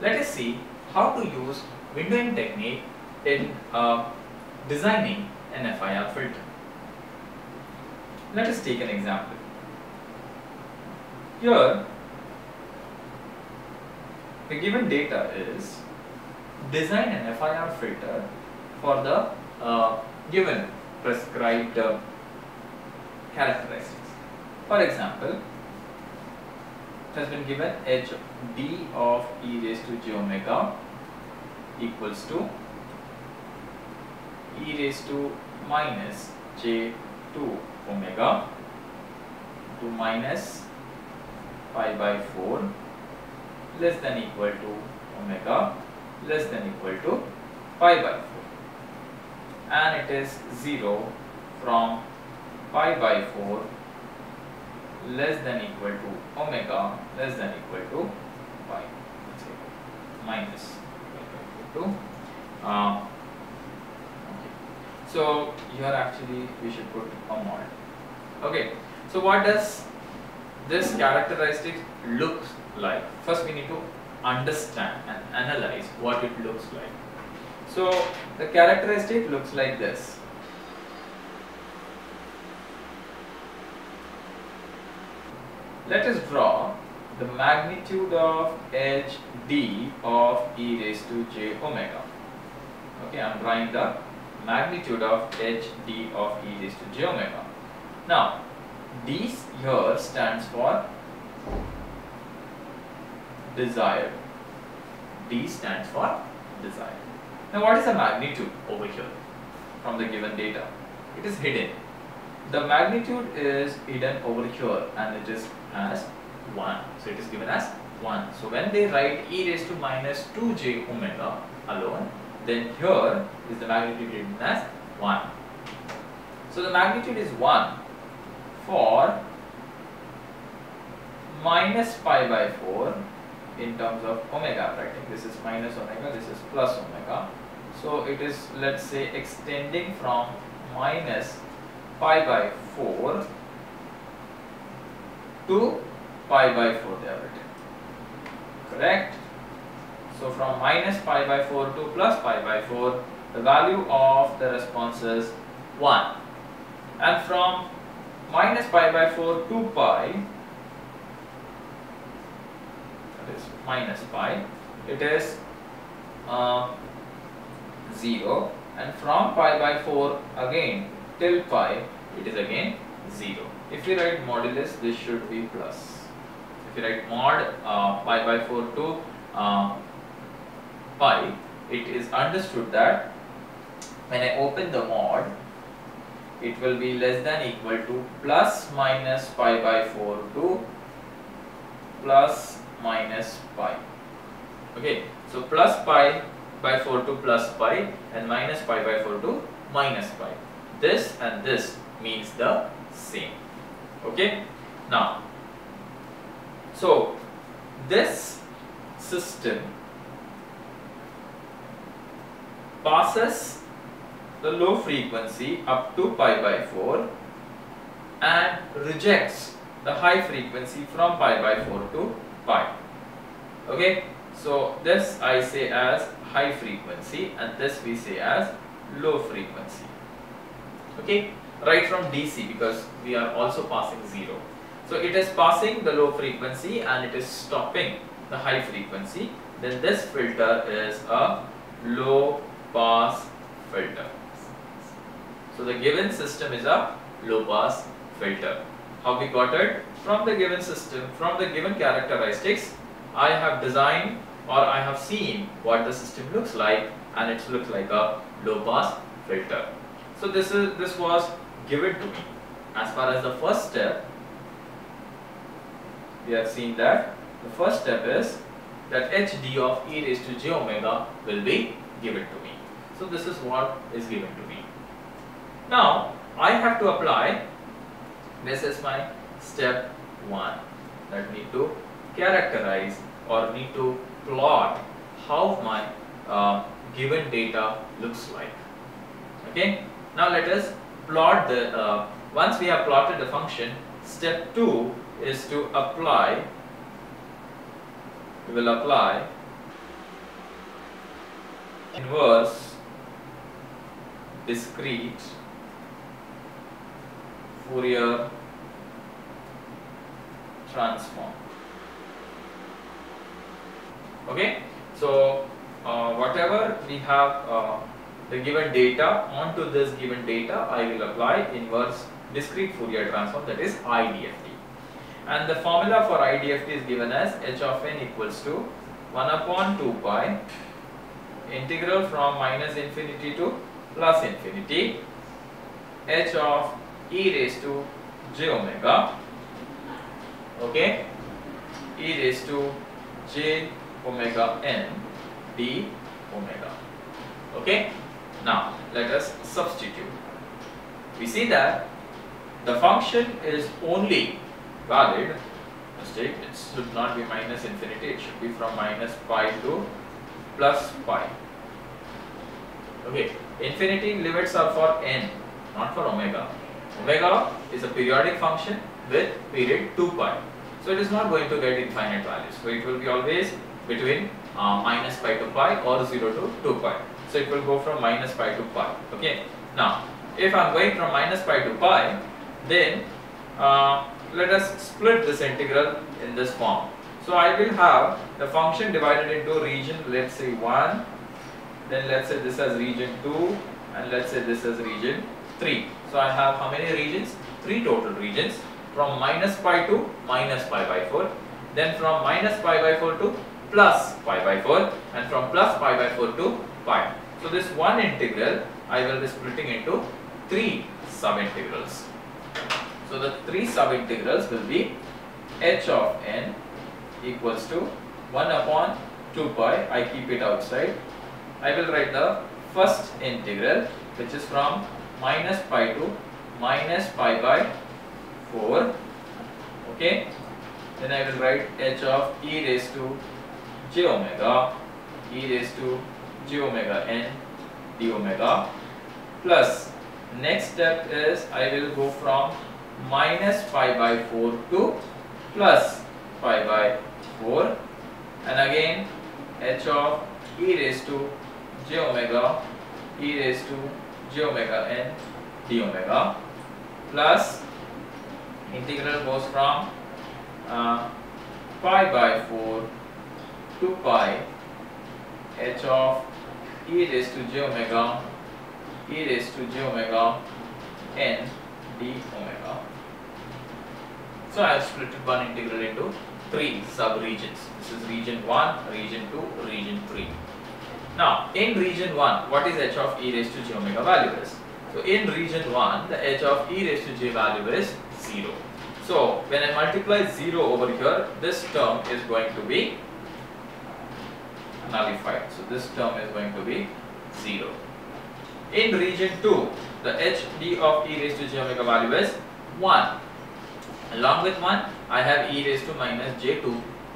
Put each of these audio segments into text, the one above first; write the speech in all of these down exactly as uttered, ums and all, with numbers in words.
Let us see how to use windowing technique in uh, designing an F I R filter. Let us take an example. Here, the given data is design an F I R filter for the uh, given prescribed uh, characteristics. For example, it has been given h d of e raised to j omega equals to e raised to minus j two omega to minus pi by four less than equal to omega less than equal to pi by four, and it is zero from pi by four less than equal to omega less than equal to pi minus pi by four to uh, okay. So here actually we should put a mod. Okay, so what does this characteristic look like? First we need to understand and analyze what it looks like. So the characteristic looks like this. Let us draw the magnitude of h d of e raised to j omega. Okay, I am drawing the magnitude of h d of e raised to j omega. Now d here stands for desired. D stands for desired. Now what is the magnitude over here from the given data? It is hidden. The magnitude is hidden over here and it is as one. So it is given as one. So when they write e raised to minus two j omega alone, then here is the magnitude written as one. So the magnitude is one for minus pi by four in terms of omega writing. This is minus omega, this is plus omega. So it is, let's say, extending from minus pi by four to pi by four they have written. Correct? So from minus pi by four to plus pi by four, the value of the response is one. And from minus pi by four to pi, that is minus pi, it is uh, zero, and from pi by four again till pi it is again zero. If you write modulus, this should be plus. If you write mod uh, pi by four to uh, pi, it is understood that when I open the mod, it will be less than equal to plus minus pi by four to plus minus pi. Okay, so plus pi by four to plus pi and minus pi by four to minus pi. This and this means the same. Okay, now so this system passes the low frequency up to pi by four and rejects the high frequency from pi by four to pi. Okay, so this I say as high frequency and this we say as low frequency. Okay, right from D C, because we are also passing zero. So it is passing the low frequency and it is stopping the high frequency. Then this filter is a low pass filter. So the given system is a low pass filter. How we got it? From the given system, from the given characteristics, I have designed or I have seen what the system looks like, and it looks like a low pass filter. So this is this was given to me. As far as the first step, we have seen that the first step is that H D of e raised to j omega will be given to me. So this is what is given to me. Now I have to apply. This is my step one. That need to characterize or need to plot how my uh, given data looks like. Okay. Now let us plot the. Uh, once we have plotted the function, step two is to apply. We will apply inverse discrete Fourier transform. Okay, so uh, whatever we have uh, the given data, onto this given data I will apply inverse discrete Fourier transform, that is I D F T, and the formula for I D F T is given as h of n equals to one upon two pi integral from minus infinity to plus infinity h of e raised to j omega, okay, e raised to j omega n d omega. Okay, now let us substitute. We see that the function is only valid, mistake, it should not be minus infinity, it should be from minus pi to plus pi. Okay, infinity limits are for n, not for omega. Omega is a periodic function with period two pi, so it is not going to get infinite values, so it will be always between uh, minus pi to pi or zero to two pi, so it will go from minus pi to pi. Okay, now if I am going from minus pi to pi, then uh, let us split this integral in this form. So I will have the function divided into region, let's say one, then let's say this as region two, and let's say this as region three. So I have how many regions? Three total regions, from minus pi to minus pi by four, then from minus pi by four to plus pi by four, and from plus pi by four to pi. So this one integral I will be splitting into three sub integrals. So the three sub integrals will be h of n equals to one upon two pi, I keep it outside, I will write the first integral which is from minus pi to minus pi by four, okay, then I will write h of e raised to j omega, e raised to j omega n d omega, plus next step is I will go from minus pi by four to plus pi by four, and again h of e raised to j omega, e raised to j omega n d omega, plus integral goes from uh, pi by four to pi h of e raised to j omega, e raised to j omega n d omega. So I have split one integral into three sub regions. This is region one, region two, region three. Now in region one, what is h of e raised to j omega value is? So in region one, the h of e raised to j value is zero. So when I multiply zero over here, this term is going to be nullified. So this term is going to be zero. In region two, the hd of e raised to j omega value is one. Along with one, I have e raised to minus j to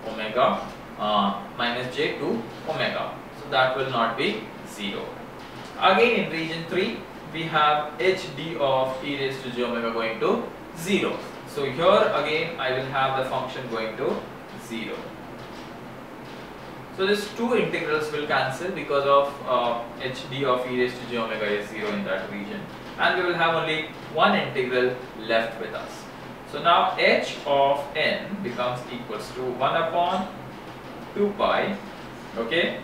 omega, uh, minus j to omega. So that will not be zero. Again in region three, we have hd of e raised to j omega going to zero. So here again, I will have the function going to zero. So these two integrals will cancel because of uh, hd of e raised to j omega is zero in that region, and we will have only one integral left with us. So now h of n becomes equals to one upon two pi, okay,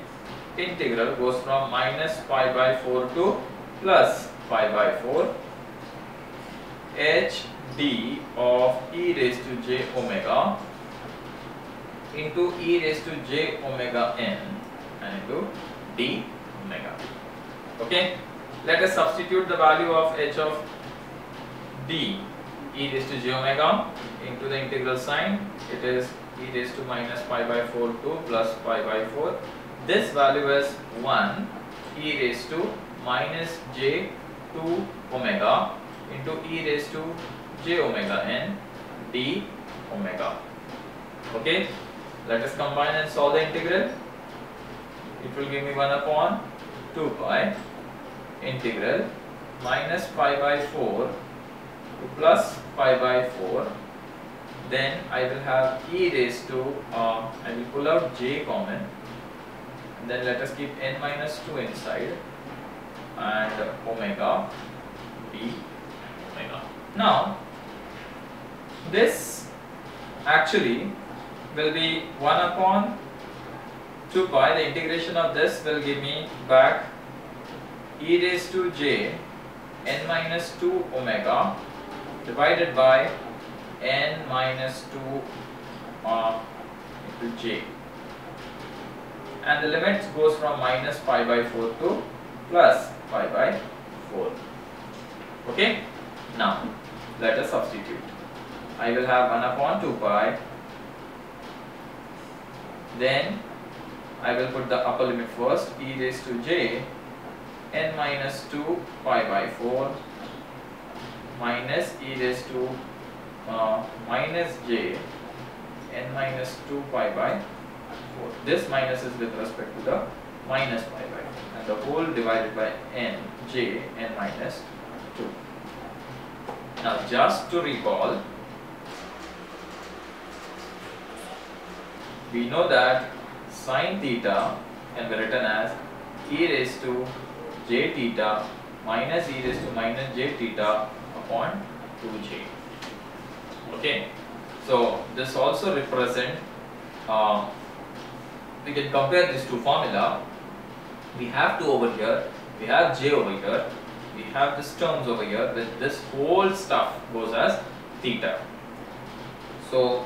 integral goes from minus pi by four to plus pi by four, h d of e raised to j omega into e raised to j omega n and into d omega. Okay, let us substitute the value of h of d e raised to j omega into the integral sign. It is e raised to minus pi by four to plus pi by four. This value is one e raised to minus j to omega into e raised to j omega n d omega. Okay, let us combine and solve the integral. It will give me one upon two pi integral minus pi by four to plus pi by four, then I will have e raised to, uh, I will pull out j common, Then let us keep n minus two inside and omega d omega. Now this actually will be one upon two pi. The integration of this will give me back e raised to j n minus two omega divided by n minus two uh, into j, and the limit goes from minus pi by four to plus pi by four. Okay, now let us substitute. I will have one upon two pi, then I will put the upper limit first, e raised to j n minus two pi by four minus e raised to uh, minus j n minus two pi by four. This minus is with respect to the minus pi by four, and the whole divided by n j n minus two. Now just to recall, we know that sine theta can be written as e raised to j theta minus e raised to minus j theta upon two j. Okay, so this also represent uh, we can compare these two formula. We have two over here, we have j over here, we have this terms over here, with this whole stuff goes as theta. So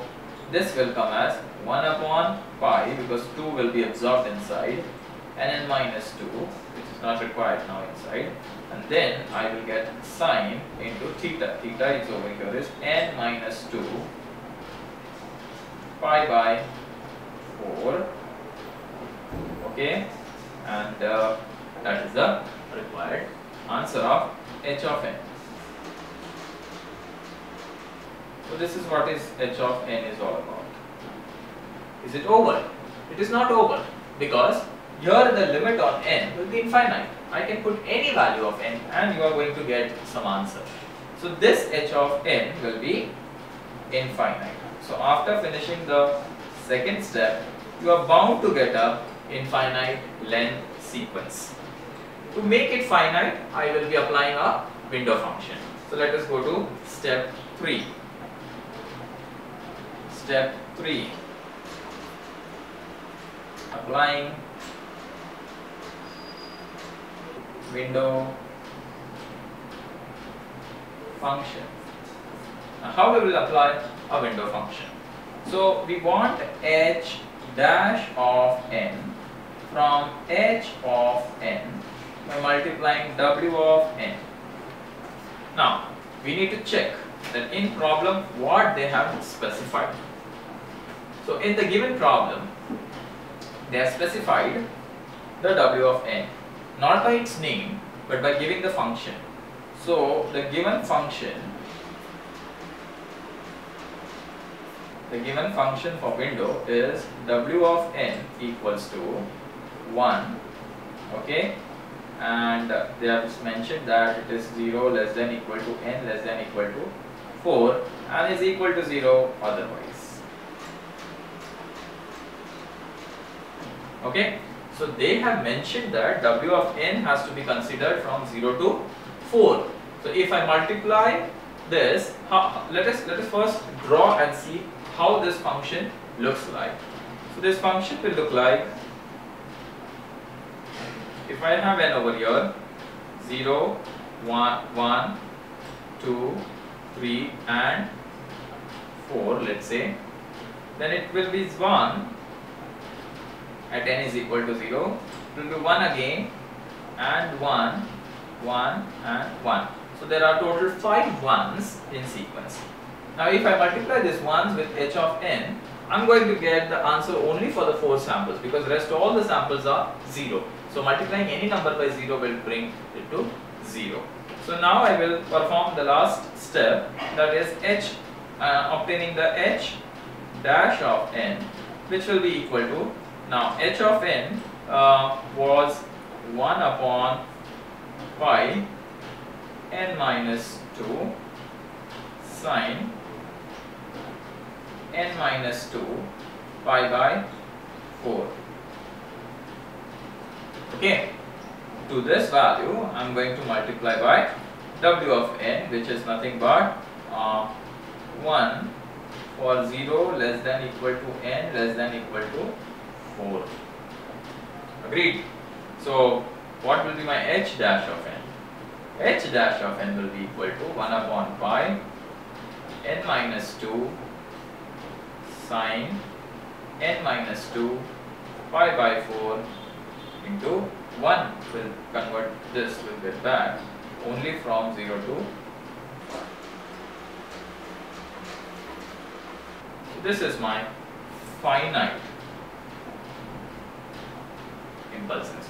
this will come as one upon pi, because two will be absorbed inside, and n minus two, which is not required now inside, and then I will get sine into theta. Theta is over here is n minus two pi by four. Okay, and uh, that is the required answer of h of n. So this is what is h of n is all about. Is it over? It is not over, because here the limit on n will be infinite. I can put any value of n and you are going to get some answer. So this h of n will be infinite. So after finishing the second step, you are bound to get a infinite length sequence. To make it finite, I will be applying a window function. So let us go to step three. Step three. Applying window function. Now how we will apply a window function? So we want h dash of n from h of n by multiplying w of n. Now we need to check that in problem what they have specified. So in the given problem, they have specified the w of n, not by its name, but by giving the function. So the given function, the given function for window is w of n equals to one, okay, and they have mentioned that it is zero less than equal to n less than equal to four and is equal to zero otherwise. Okay, so they have mentioned that w of n has to be considered from zero to four. So if I multiply this, how, let us let us first draw and see how this function looks like. So this function will look like, if I have n over here, zero, one, one, two, three and four, let's say, then it will be one at n is equal to zero, it will be one again, and one, one and one. So there are total five ones in sequence. Now if I multiply these ones with h of n, I'm going to get the answer only for the four samples, because rest all the samples are zero. So multiplying any number by zero will bring it to zero. So now I will perform the last step, that is h, uh, obtaining the h dash of n, which will be equal to, now h of n uh, was one upon pi n minus two sine n minus two pi by four. Okay, to this value I am going to multiply by W of n, which is nothing but uh, one for zero less than equal to n less than equal to four. Agreed? So what will be my h dash of n? H dash of n will be equal to one upon pi n minus two sine n minus two pi by four into one. Will convert this, will get back only from zero to one. So this is my finite impulse.